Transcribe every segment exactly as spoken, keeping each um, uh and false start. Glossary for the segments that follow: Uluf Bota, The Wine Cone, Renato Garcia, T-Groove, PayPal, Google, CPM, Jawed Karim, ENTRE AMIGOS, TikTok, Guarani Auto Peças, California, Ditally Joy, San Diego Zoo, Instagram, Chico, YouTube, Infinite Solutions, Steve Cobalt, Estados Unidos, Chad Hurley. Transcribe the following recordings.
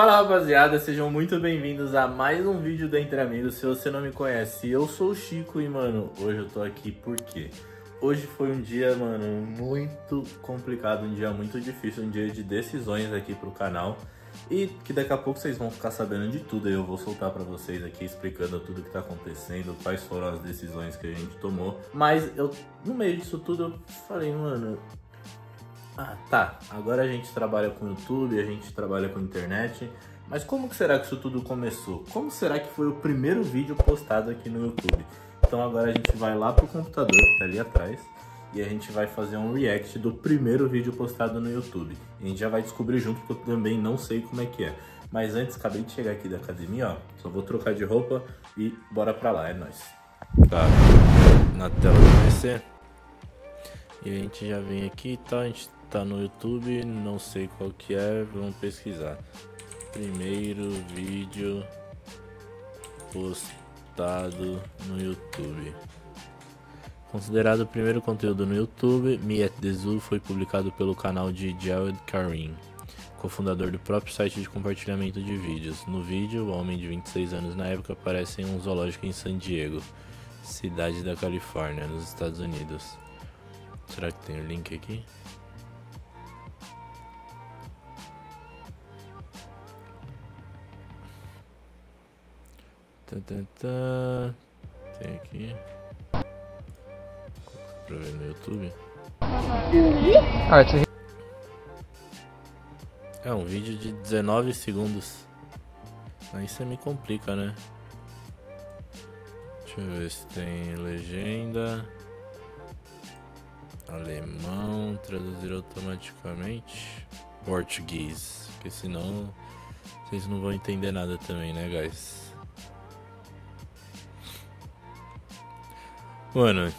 Fala rapaziada, sejam muito bem-vindos a mais um vídeo do Entre Amigos. Se você não me conhece, eu sou o Chico e, mano, hoje eu tô aqui porque hoje foi um dia, mano, muito complicado, um dia muito difícil, um dia de decisões aqui pro canal. E que daqui a pouco vocês vão ficar sabendo de tudo, eu vou soltar pra vocês aqui explicando tudo que tá acontecendo, quais foram as decisões que a gente tomou. Mas eu, no meio disso tudo, eu falei, mano... Ah, tá, agora a gente trabalha com YouTube, a gente trabalha com internet, mas como que será que isso tudo começou? Como será que foi o primeiro vídeo postado aqui no YouTube? Então agora a gente vai lá pro computador, que tá ali atrás, e a gente vai fazer um react do primeiro vídeo postado no YouTube. E a gente já vai descobrir junto, porque eu também não sei como é que é. Mas antes, acabei de chegar aqui da academia, ó, só vou trocar de roupa e bora pra lá, é nóis. Tá, na tela do P C, e a gente já vem aqui, tá, a gente... Tá no YouTube, não sei qual que é, vamos pesquisar. Primeiro vídeo postado no YouTube. Considerado o primeiro conteúdo no YouTube, Me at the Zoo foi publicado pelo canal de Jawed Karim, cofundador do próprio site de compartilhamento de vídeos. No vídeo, o homem de vinte e seis anos na época aparece em um zoológico em San Diego, cidade da Califórnia, nos Estados Unidos. Será que tem o link aqui? Tem aqui. Pra ver no YouTube. É um vídeo de dezenove segundos. Aí você me complica, né? Deixa eu ver se tem legenda. Alemão, traduzir automaticamente. Português. Porque senão vocês não vão entender nada também, né, guys? Mano,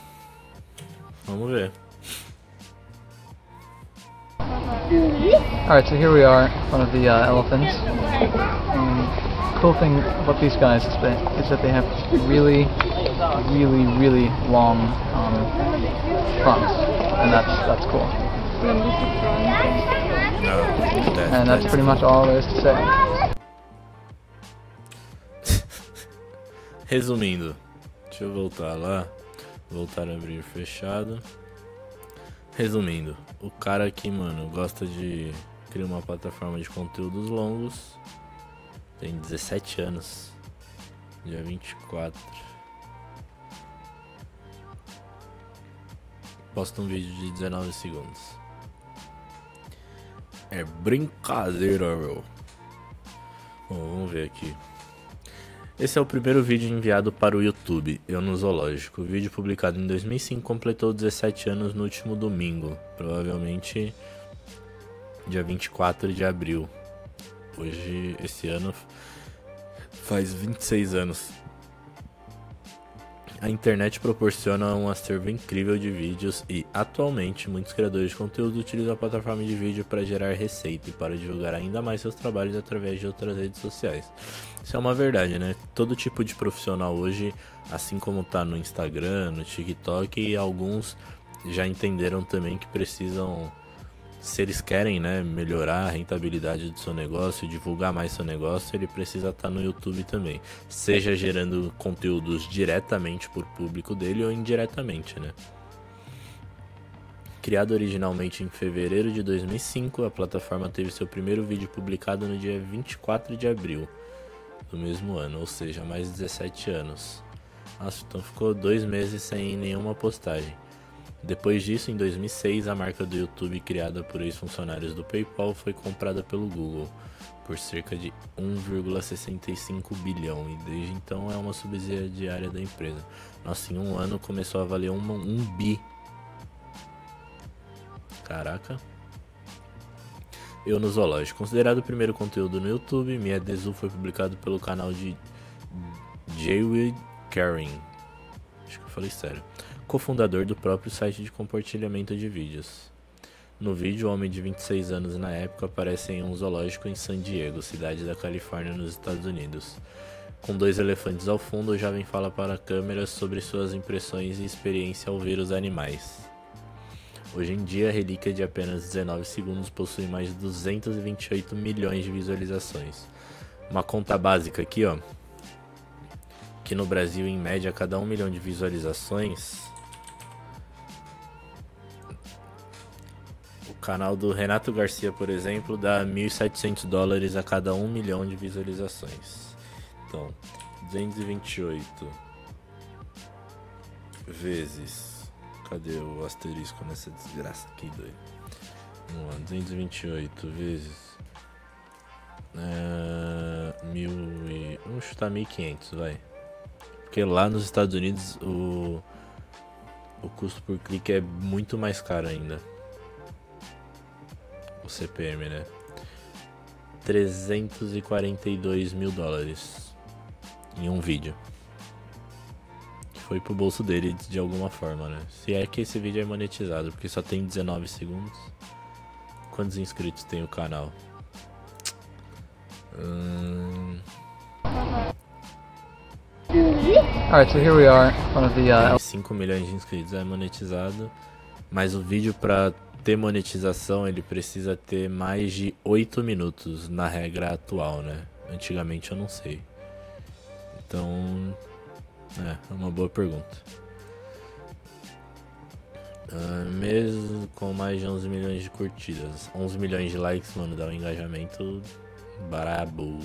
vamos ver. Alright, so here we are, one of the uh, elephants. And the cool thing about these guys is that, is that they have really, really, really long um, trunks. And that's, that's cool. No, that, and that's, that's pretty much all there is to say. Resumindo, deixa eu voltar lá. Voltar a abrir fechado. Resumindo, o cara aqui, mano, gosta de criar uma plataforma de conteúdos longos. Tem dezessete anos. Dia vinte e quatro. Posta um vídeo de dezenove segundos. É brincadeira, meu. Bom, vamos ver aqui. Esse é o primeiro vídeo enviado para o YouTube, eu no zoológico. O vídeo publicado em dois mil e cinco completou dezessete anos no último domingo, provavelmente dia vinte e quatro de abril. Hoje, esse ano, faz vinte e seis anos. A internet proporciona um acervo incrível de vídeos e, atualmente, muitos criadores de conteúdo utilizam a plataforma de vídeo para gerar receita e para divulgar ainda mais seus trabalhos através de outras redes sociais. Isso é uma verdade, né? Todo tipo de profissional hoje, assim como tá no Instagram, no TikTok, e alguns já entenderam também que precisam, se eles querem, né, melhorar a rentabilidade do seu negócio, divulgar mais seu negócio, ele precisa estar no YouTube também. Seja gerando conteúdos diretamente por público dele ou indiretamente, né? Criado originalmente em fevereiro de dois mil e cinco, a plataforma teve seu primeiro vídeo publicado no dia vinte e quatro de abril do mesmo ano, ou seja, mais dezessete anos. Nossa, então ficou dois meses sem nenhuma postagem. Depois disso, em dois mil e seis, a marca do YouTube, criada por ex-funcionários do PayPal, foi comprada pelo Google por cerca de um vírgula sessenta e cinco bilhão e desde então é uma subsidiária da empresa. Nossa, em um ano começou a valer um, um bi. Caraca. Eu no zoológico. Considerado o primeiro conteúdo no YouTube, Me at the Zoo foi publicado pelo canal de Jawed Karim. Acho que eu falei sério. Cofundador do próprio site de compartilhamento de vídeos. No vídeo, o homem de vinte e seis anos na época aparece em um zoológico em San Diego, cidade da Califórnia, nos Estados Unidos. Com dois elefantes ao fundo, o jovem fala para a câmera sobre suas impressões e experiência ao ver os animais. Hoje em dia, a relíquia de apenas dezenove segundos possui mais de duzentos e vinte e oito milhões de visualizações. Uma conta básica aqui, ó, que no Brasil, em média, cada um milhão de visualizações, o canal do Renato Garcia, por exemplo, dá mil e setecentos dólares a cada um milhão de visualizações. Então, duzentos e vinte e oito... vezes, cadê o asterisco nessa desgraça aqui, doido? Vamos lá, duzentos e vinte e oito vezes é, mil e... vamos chutar mil e quinhentos, vai. Porque lá nos Estados Unidos o, o custo por clique é muito mais caro ainda. O C P M, né? trezentos e quarenta e dois mil dólares em um vídeo. Foi pro bolso dele de alguma forma, né? Se é que esse vídeo é monetizado, porque só tem dezenove segundos. Quantos inscritos tem o canal? Hum... Alright, so here we are, one of the, uh... cinco milhões de inscritos é monetizado, mas o vídeo, para ter monetização, ele precisa ter mais de oito minutos na regra atual, né? Antigamente eu não sei. Então... é, uma boa pergunta. Uh, mesmo com mais de onze milhões de curtidas, onze milhões de likes, mano, dá um engajamento brabo.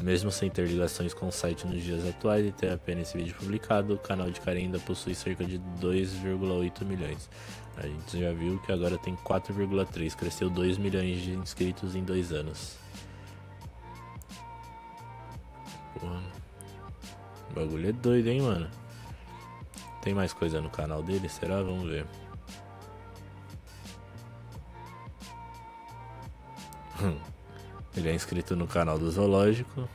Mesmo sem ter ligações com o site nos dias atuais e ter apenas esse vídeo publicado, o canal de Karim ainda possui cerca de dois vírgula oito milhões. A gente já viu que agora tem quatro vírgula três, cresceu dois milhões de inscritos em dois anos. Porra. O bagulho é doido, hein, mano? Tem mais coisa no canal dele? Será? Vamos ver. Ele é inscrito no canal do Zoológico.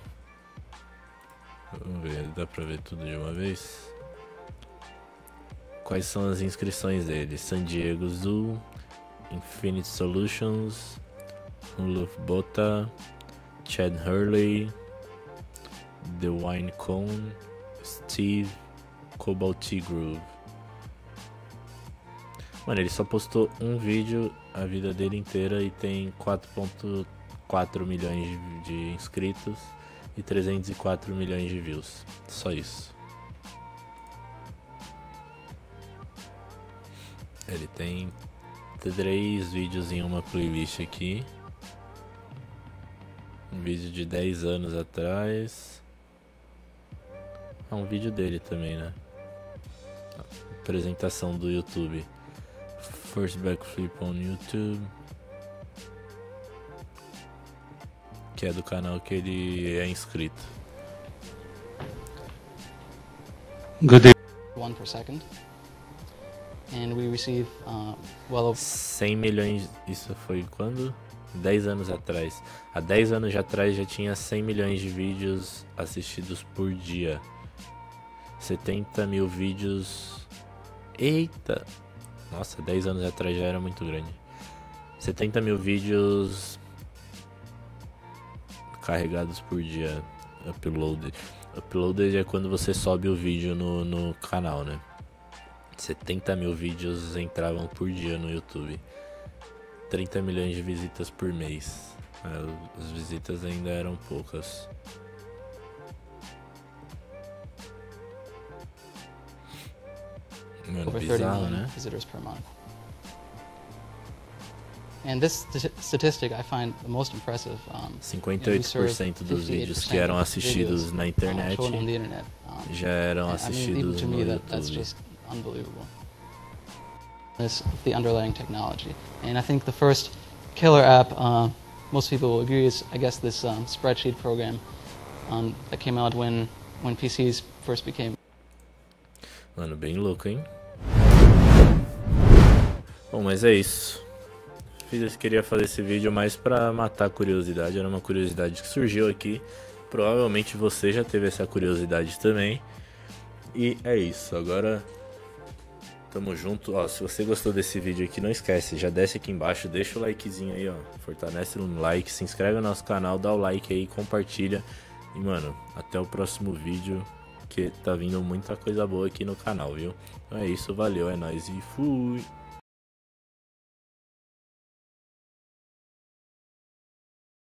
Vamos ver, dá pra ver tudo de uma vez? Quais são as inscrições dele? San Diego Zoo, Infinite Solutions, Uluf Bota, Chad Hurley, The Wine Cone, Steve Cobalt, T-Groove. Mano, ele só postou um vídeo a vida dele inteira e tem quatro vírgula quatro milhões de inscritos e trezentos e quatro milhões de views. Só isso. Ele tem três vídeos em uma playlist aqui. Um vídeo de dez anos atrás. É um vídeo dele também, né? Apresentação do YouTube. First backflip on YouTube. Que é do canal que ele é inscrito. Good day. One per second. And we receive uh, well over cem milhões. Isso foi quando? dez anos atrás. Há dez anos de atrás já tinha cem milhões de vídeos assistidos por dia. setenta mil vídeos. Eita! Nossa, dez anos atrás já era muito grande. setenta mil vídeos carregados por dia. Uploaded. Uploaded é quando você sobe o vídeo no, no canal, né? setenta mil vídeos entravam por dia no YouTube. trinta milhões de visitas por mês. As visitas ainda eram poucas. Mano, over bizarro, thirty million, né? Visitors per month. And this statistic I find the most impressive. Um, cinquenta e oito por cento dos vídeos que eram assistidos na internet já eram assistidos no YouTube. That's just unbelievable. This the underlying technology, and I think the first killer app uh, most people will agree is, I guess, this um, spreadsheet program um, that came out when when P Cs first became. Mano, bem louco, hein? Bom, mas é isso. Fiz, queria fazer esse vídeo mais pra matar a curiosidade. Era uma curiosidade que surgiu aqui. Provavelmente você já teve essa curiosidade também. E é isso. Agora, tamo junto. Ó, se você gostou desse vídeo aqui, não esquece. Já desce aqui embaixo, deixa o likezinho aí, ó. Fortalece no like, se inscreve no nosso canal, dá o like aí, compartilha. E, mano, até o próximo vídeo. Que tá vindo muita coisa boa aqui no canal, viu? Então é isso, valeu, é nóis e fui!